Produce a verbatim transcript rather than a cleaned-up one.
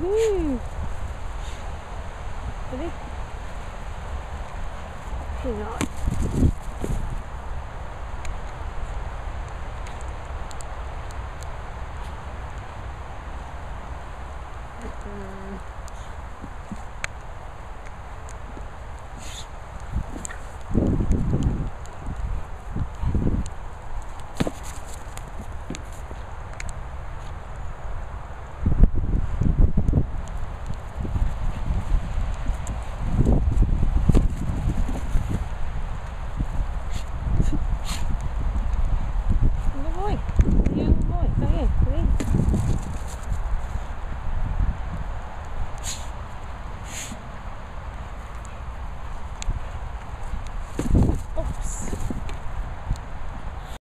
Woohoo! Ready? Hang on.